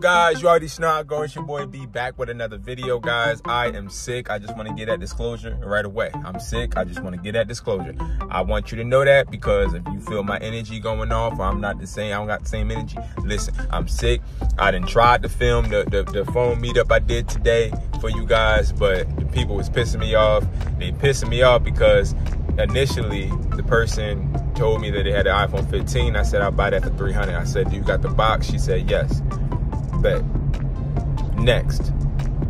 Guys, you already snot going. It's your boy B back with another video. Guys, I am sick. I just want to get that disclosure right away. I'm sick. I just want to get that disclosure. I want you to know that, because if you feel my energy going off, or I'm not the same, I don't got the same energy. Listen, I'm sick. I done tried to film the phone meetup I did today for you guys, but the people was pissing me off. They pissing me off because initially the person told me that they had an iPhone 15. I said, I'll buy that for $300. I said, do you got the box? She said, yes. But next,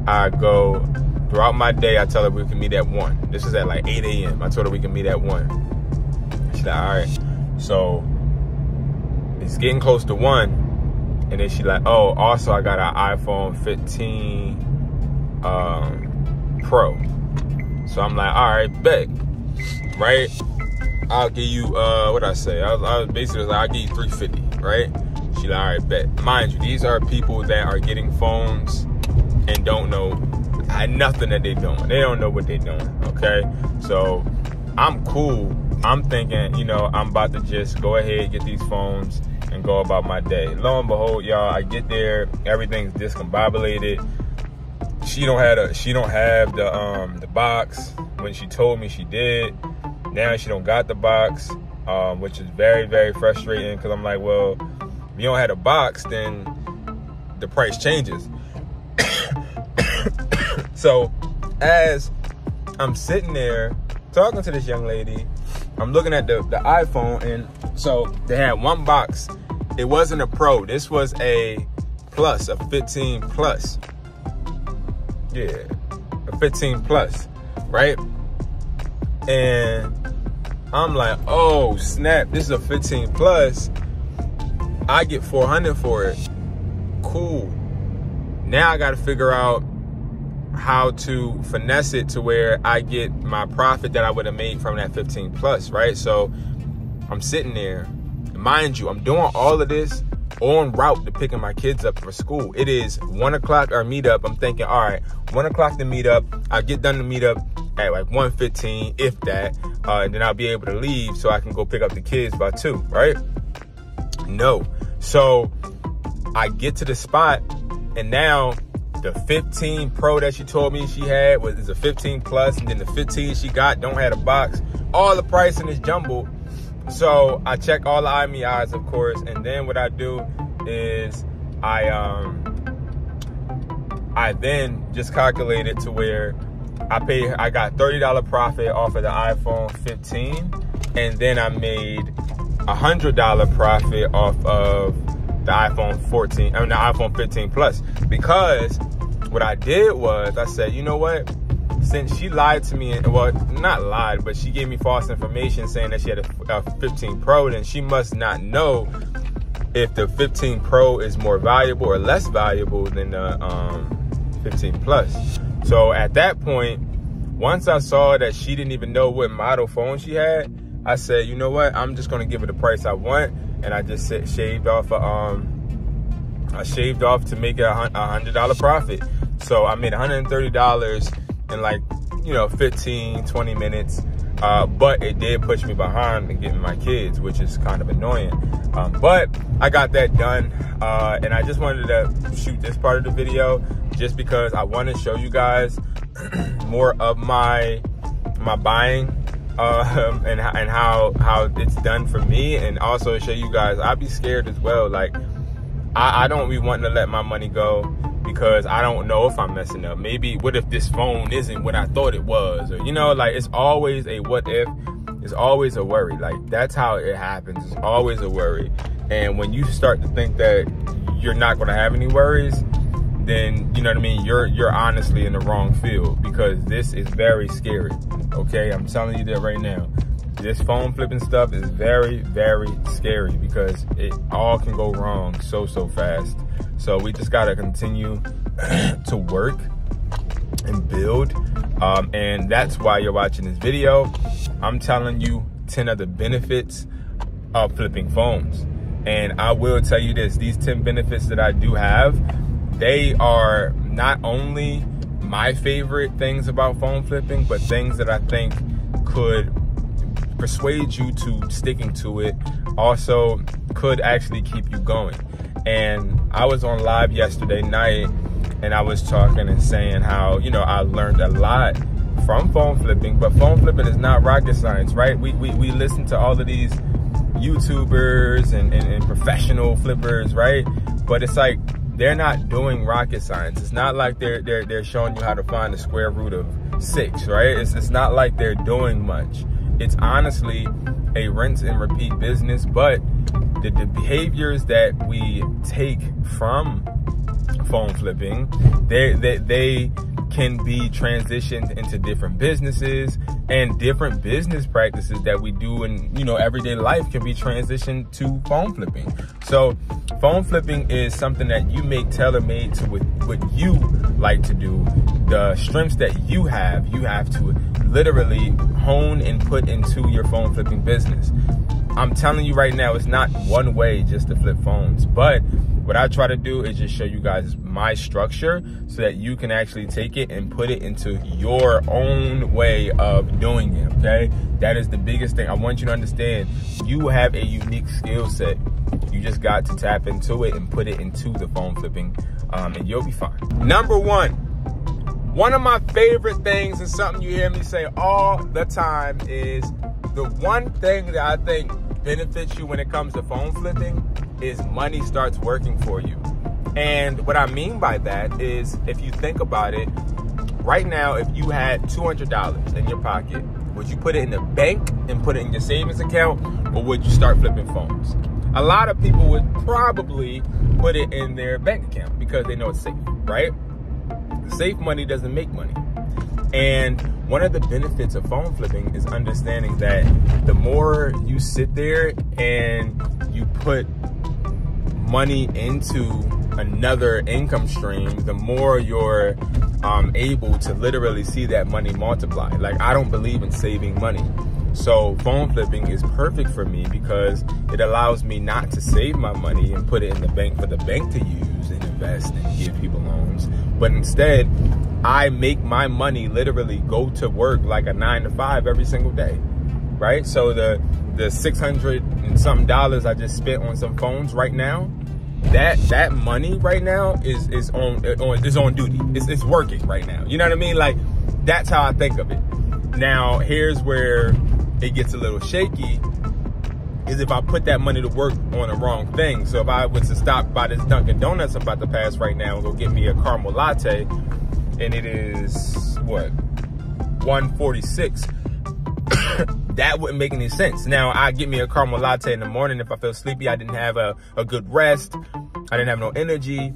I go throughout my day. I tell her we can meet at 1. This is at like 8 a.m. I told her we can meet at 1. She's like, all right. So it's getting close to 1. And then she's like, oh, also I got an iPhone 15 Pro. So I'm like, all right, bet. Right? I'll give you, what I say? I was basically like, I'll give you $350, right? She's like, all right, bet. Mind you, these are people that are getting phones and don't know nothing that they're doing. They don't know what they're doing, okay? So I'm cool. I'm thinking, you know, I'm about to just go ahead, get these phones, and go about my day. Lo and behold, y'all, I get there. Everything's discombobulated. She don't have the box. When she told me she did, now she don't got the box, which is very, very frustrating, because I'm like, well, if you don't have a box, then the price changes. So as I'm sitting there talking to this young lady, I'm looking at the iPhone, and so they had one box. It wasn't a Pro. This was a Plus, a 15 Plus. Yeah, a 15 Plus, right? And I'm like, oh, snap, this is a 15 Plus. I get $400 for it. Cool. Now I got to figure out how to finesse it to where I get my profit that I would have made from that 15 Plus, right? So I'm sitting there. Mind you, I'm doing all of this en route to picking my kids up for school. It is 1 o'clock our meetup. I'm thinking, all right, 1 o'clock the meetup. I get done the meetup at like 1:15, if that, and then I'll be able to leave so I can go pick up the kids by 2, right? No. So I get to the spot, and now the 15 Pro that she told me she had is a 15 Plus, and then the 15 she got don't have a box. All the pricing is jumbled. So I check all the IMEIs, of course, and then what I do is I then just calculate it to where I got $30 profit off of the iPhone 15, and then I made $100 profit off of the the iPhone 15 Plus, because what I did was I said, you know what, since she lied to me, well, not lied, but she gave me false information saying that she had a 15 Pro, then she must not know if the 15 Pro is more valuable or less valuable than the 15 Plus. So at that point, once I saw that she didn't even know what model phone she had, I said, you know what? I'm just gonna give it the price I want, and I just shaved off to make it $100 profit. So I made $130 in like 15, 20 minutes. But it did push me behind in getting my kids, which is kind of annoying. But I got that done, and I just wanted to shoot this part of the video just because I want to show you guys more of my buying. And how it's done for me, and also show you guys I'd be scared as well. Like I don't be wanting to let my money go, because I don't know if I'm messing up. Maybe what if this phone isn't what I thought it was, or like, it's always a what if. It's always a worry. Like, that's how it happens. It's always a worry. And when you start to think that you're not gonna have any worries, then you're honestly in the wrong field, because this is very scary. Okay, I'm telling you that right now. This phone flipping stuff is very, very scary, because it all can go wrong so fast. So we just gotta continue to work and build. And that's why you're watching this video. I'm telling you 10 of the benefits of flipping phones. And I will tell you this, these 10 benefits that I do have, they are not only my favorite things about phone flipping, but things that I think could persuade you to sticking to it, also could actually keep you going. And I was on live yesterday night, and I was talking and saying how, you know, I learned a lot from phone flipping, but phone flipping is not rocket science, right? We listen to all of these YouTubers and professional flippers, right? But it's like they're not doing rocket science. It's not like they're showing you how to find the square root of 6, right? It's not like they're doing much. It's honestly a rinse and repeat business, but the behaviors that we take from phone flipping, they can be transitioned into different businesses, and different business practices that we do in, you know, everyday life can be transitioned to phone flipping. So phone flipping is something that you make tailor-made to what you like to do, the strengths that you have to literally hone and put into your phone flipping business. I'm telling you right now, it's not one way just to flip phones, but what I try to do is just show you guys my structure so that you can actually take it and put it into your own way of doing it, okay? That is the biggest thing. I want you to understand, you have a unique skill set. You just got to tap into it and put it into the phone flipping, and you'll be fine. Number one of my favorite things, and something you hear me say all the time, is the one thing that I think benefits you when it comes to phone flipping is money starts working for you. And what I mean by that is, if you think about it, right now, if you had $200 in your pocket, would you put it in the bank and put it in your savings account, or would you start flipping phones? A lot of people would probably put it in their bank account because they know it's safe, right? Safe money doesn't make money. And one of the benefits of phone flipping is understanding that the more you sit there and you put money into another income stream, the more you're able to literally see that money multiply. Like, I don't believe in saving money. So phone flipping is perfect for me because it allows me not to save my money and put it in the bank for the bank to use and invest and give people loans. But instead, I make my money literally go to work like a 9-to-5 every single day, right? So the $600 and something I just spent on some phones right now, that money right now is on duty. It's working right now. You know what I mean? Like, that's how I think of it. Now, here's where it gets a little shaky, is if I put that money to work on the wrong thing. So if I was to stop by this Dunkin' Donuts I'm about to pass right now and go get me a caramel latte, and it is, what, $1.46. That wouldn't make any sense. Now, I get me a caramel latte in the morning. If I feel sleepy, I didn't have a good rest, I didn't have no energy,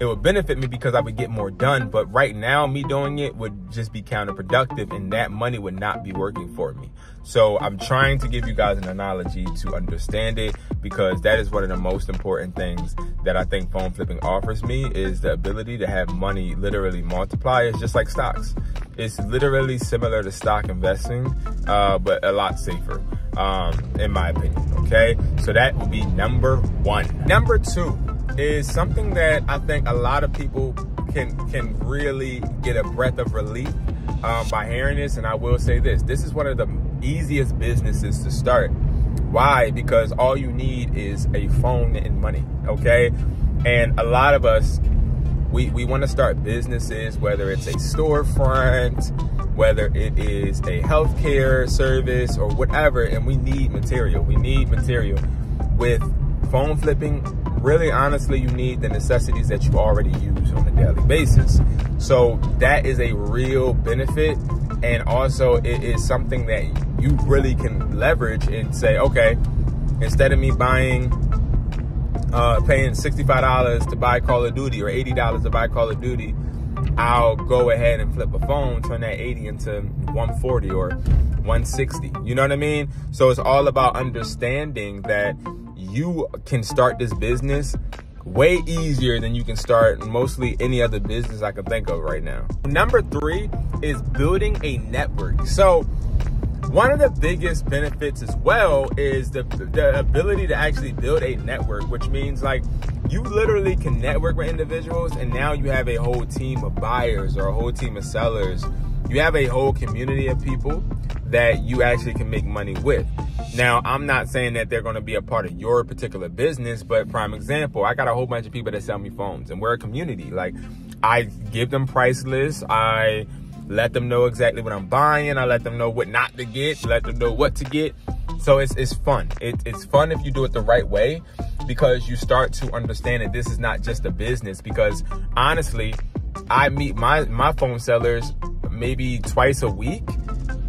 it would benefit me because I would get more done. But right now, me doing it would just be counterproductive, and that money would not be working for me. So I'm trying to give you guys an analogy to understand it, because that is one of the most important things that I think phone flipping offers me, is the ability to have money literally multiply. It's just like stocks. It's literally similar to stock investing, but a lot safer, in my opinion, okay? So that would be number one. Number two is something that I think a lot of people can really get a breath of relief by hearing this. And I will say this is one of the easiest businesses to start. Why? Because all you need is a phone and money, okay? And a lot of us, we want to start businesses, whether it's a storefront, whether it is a healthcare service or whatever, and we need material. We need material. With phone flipping, really, honestly, you need the necessities that you already use on a daily basis. So that is a real benefit. And also, it is something that you really can leverage and say, okay, instead of me paying $65 to buy Call of Duty or $80 to buy Call of Duty, I'll go ahead and flip a phone, turn that 80 into 140 or 160. You know what I mean? So it's all about understanding that you can start this business way easier than you can start mostly any other business I can think of right now. Number three is building a network. So one of the biggest benefits as well is the ability to actually build a network, which means, like, you literally can network with individuals, and now you have a whole team of buyers or a whole team of sellers. you have a whole community of people that you actually can make money with. Now, I'm not saying that they're going to be a part of your particular business, but prime example, I got a whole bunch of people that sell me phones, and we're a community. Like, I give them price lists. I let them know exactly what I'm buying. I let them know what not to get, let them know what to get. So it's fun. It's fun if you do it the right way, because you start to understand that this is not just a business. Because honestly, I meet my phone sellers maybe twice a week,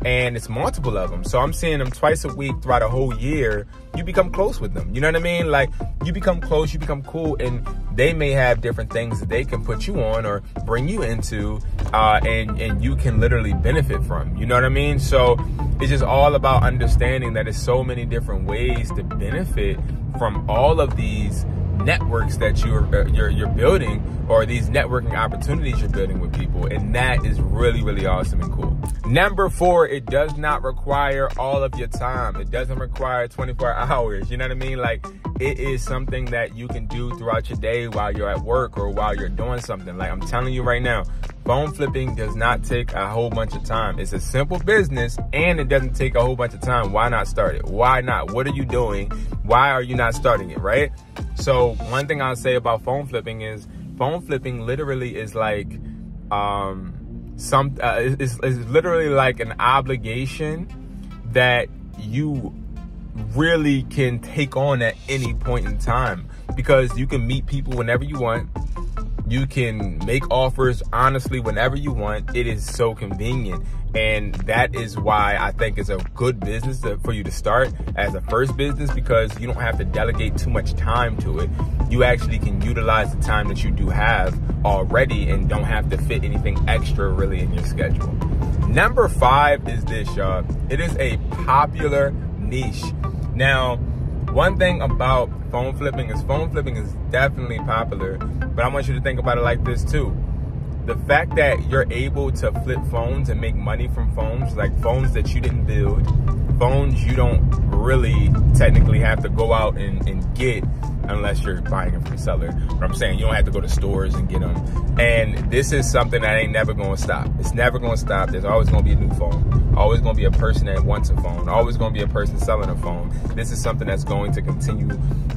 and it's multiple of them. So I'm seeing them twice a week throughout a whole year. You become close with them. You know what I mean? Like, you become close, you become cool, and they may have different things that they can put you on or bring you into, and you can literally benefit from. You know what I mean? So it's just all about understanding that there's so many different ways to benefit from all of these networks that you're building, or these networking opportunities you're building with people, and that is really, really awesome and cool. Number 4, it does not require all of your time. It doesn't require 24 hours. You know what I mean? Like, it is something that you can do throughout your day while you're at work or while you're doing something. Like, I'm telling you right now, phone flipping does not take a whole bunch of time. It's a simple business, and it doesn't take a whole bunch of time. Why not start it? Why not? What are you doing? Why are you not starting it, right? So one thing I'll say about phone flipping is, phone flipping literally is like it's literally like an obligation that you really can take on at any point in time, because you can meet people whenever you want. You can make offers honestly whenever you want. It is so convenient. And that is why I think it's a good business for you to start as a first business, because you don't have to delegate too much time to it. You actually can utilize the time that you do have already and don't have to fit anything extra really in your schedule. Number 5 is this, y'all. It is a popular niche. Now, one thing about phone flipping is definitely popular, but I want you to think about it like this too. The fact that you're able to flip phones and make money from phones, like phones that you didn't build, phones you don't really technically have to go out and get unless you're buying them from a seller. But I'm saying you don't have to go to stores and get them. And this is something that ain't never gonna stop. It's never gonna stop. There's always gonna be a new phone. Always gonna be a person that wants a phone. Always gonna be a person selling a phone. This is something that's going to continue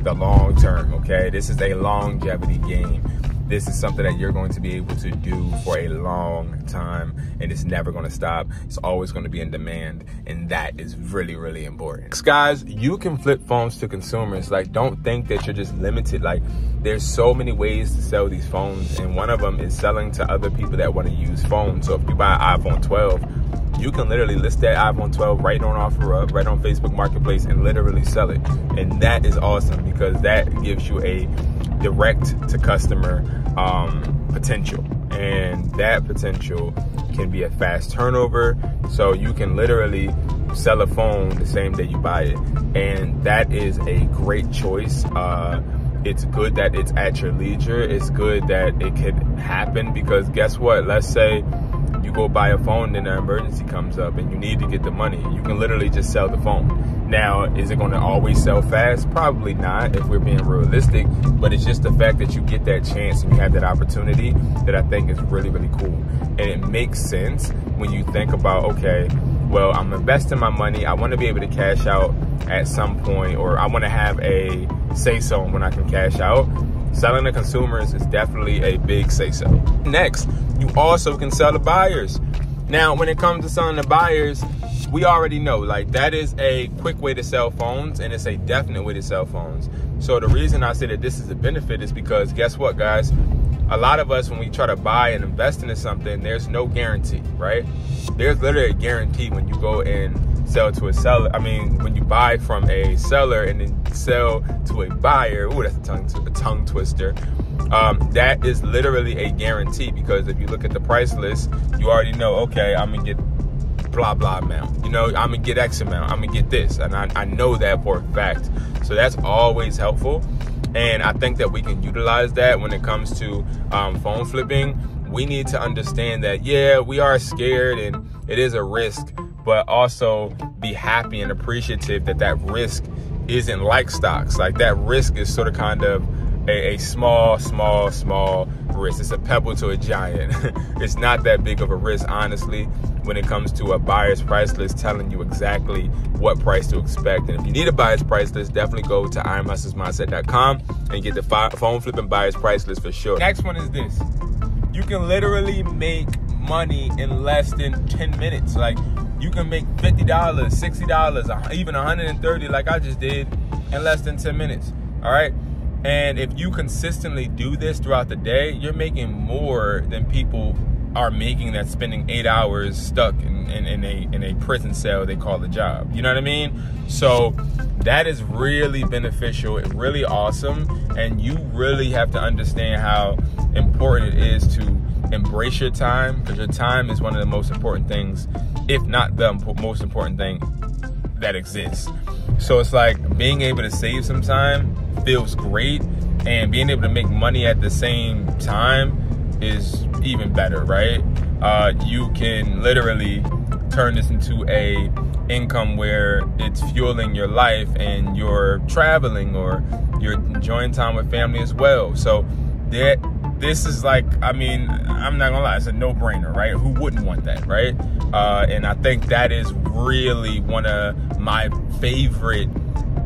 the long term, okay? This is a longevity game. This is something that you're going to be able to do for a long time, and it's never going to stop. It's always going to be in demand, and that is really, really important. Guys, you can flip phones to consumers. Like, don't think that you're just limited. Like, there's so many ways to sell these phones, and one of them is selling to other people that want to use phones. So if you buy an iPhone 12, you can literally list that iPhone 12 right on OfferUp, right on Facebook Marketplace, and literally sell it. And that is awesome, because that gives you a direct-to-customer potential. And that potential can be a fast turnover. So you can literally sell a phone the same day you buy it. And that is a great choice. It's good that it's at your leisure. It's good that it could happen, because guess what? Let's say you go buy a phone, then an emergency comes up and you need to get the money. You can literally just sell the phone. Now, is it going to always sell fast? Probably not, if we're being realistic, but it's just the fact that you get that chance and you have that opportunity that I think is really, really cool. And it makes sense when you think about, okay, well, I'm investing my money. I want to be able to cash out at some point, or I want to have a say-so when I can cash out. Selling to consumers is definitely a big say-so. Next, you also can sell to buyers. Now, when it comes to selling to buyers, we already know, like, that is a quick way to sell phones, and it's a definite way to sell phones. So the reason I say that this is a benefit is because, guess what, guys? A lot of us, when we try to buy and invest into something, there's no guarantee, right? There's literally a guarantee when you go and sell to a seller. I mean, when you buy from a seller and then sell to a buyer, ooh, that's a tongue twister. That is literally a guarantee, because if you look at the price list, you already know, okay, I'm gonna get blah, blah amount. You know, I'm gonna get X amount, I'm gonna get this. And I know that for a fact. So that's always helpful. And I think that we can utilize that when it comes to phone flipping. We need to understand that, yeah, we are scared and it is a risk, but also be happy and appreciative that that risk isn't like stocks. Like, that risk is sort of kind of a small risk. It's a pebble to a giant. It's not that big of a risk, honestly, when it comes to a buyer's price list telling you exactly what price to expect. And if you need a buyer's price list, definitely go to iamhustlersmindset.com and get the phone flipping buyer's price list for sure. Next one is this. You can literally make money in less than 10 minutes. Like, you can make $50, $60, even $130 like I just did in less than 10 minutes, all right? And if you consistently do this throughout the day, you're making more than people are making that's spending 8 hours stuck in a prison cell they call a job. You know what I mean? So that is really beneficial, really awesome, and you really have to understand how important it is to embrace your time, because your time is one of the most important things, if not the most important thing that exists. So it's like being able to save some time feels great, and being able to make money at the same time is even better, right? You can literally turn this into a income where it's fueling your life, and you're traveling, or you're enjoying time with family as well. So that this is like, I mean, I'm not gonna lie, it's a no-brainer, right? Who wouldn't want that, right? And I think that is really one of my favorite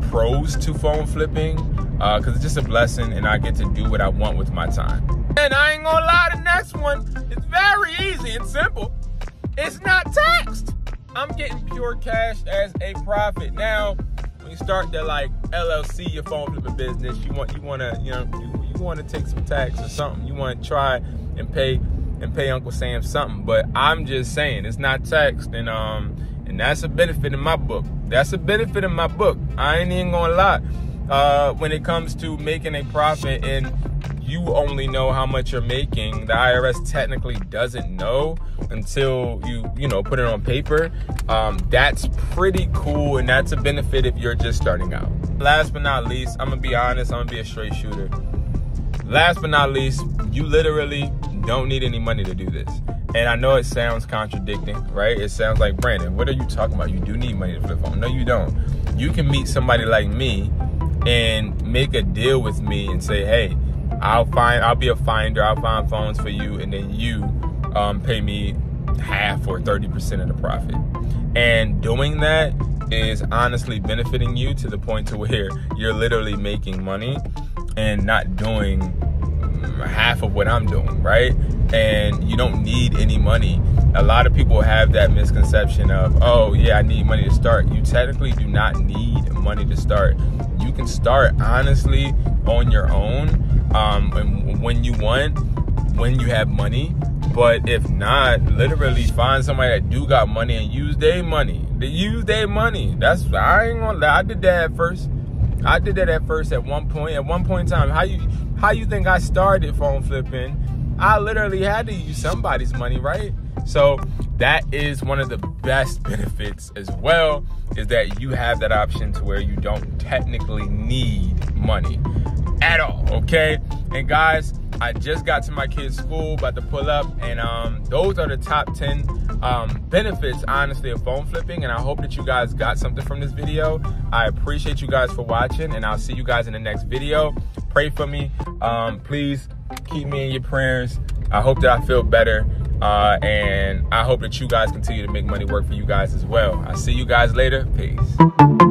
pros to phone flipping, because it's just a blessing, and I get to do what I want with my time. And I ain't gonna lie, the next one is very easy and simple. It's not taxed. I'm getting pure cash as a profit. Now, when you start to like LLC your phone flipping business, you want to take some tax or something. You want to try and pay Uncle Sam something. But I'm just saying, it's not taxed, and that's a benefit in my book. That's a benefit in my book. I ain't even gonna lie. When it comes to making a profit, and you only know how much you're making, the IRS technically doesn't know until you put it on paper. That's pretty cool, and that's a benefit if you're just starting out. Last but not least, I'm gonna be honest. I'm gonna be a straight shooter. Last but not least, you literally don't need any money to do this. And I know it sounds contradicting, right? It sounds like, Brandon, what are you talking about? You do need money to flip phone. No, you don't. You can meet somebody like me and make a deal with me and say, hey, I'll be a finder. I'll find phones for you. And then you pay me half or 30% of the profit. And doing that is honestly benefiting you to the point to where you're literally making money and not doing half of what I'm doing, right? And you don't need any money. A lot of people have that misconception of, oh yeah, I need money to start. You technically do not need money to start. You can start honestly on your own and when you want, when you have money. But if not, literally find somebody that do got money and use their money. They use their money. That's, I ain't gonna lie, I did that at first. I did that at first at one point in time. How you think I started phone flipping? I literally had to use somebody's money, right? So that is one of the best benefits as well, is that you have that option to where you don't technically need money at all, okay? And guys, I just got to my kids' school, about to pull up, and those are the top 10 benefits, honestly, of phone flipping, and I hope that you guys got something from this video. I appreciate you guys for watching, and I'll see you guys in the next video. Pray for me. Please keep me in your prayers. I hope that I feel better, and I hope that you guys continue to make money work for you guys as well. I'll see you guys later. Peace.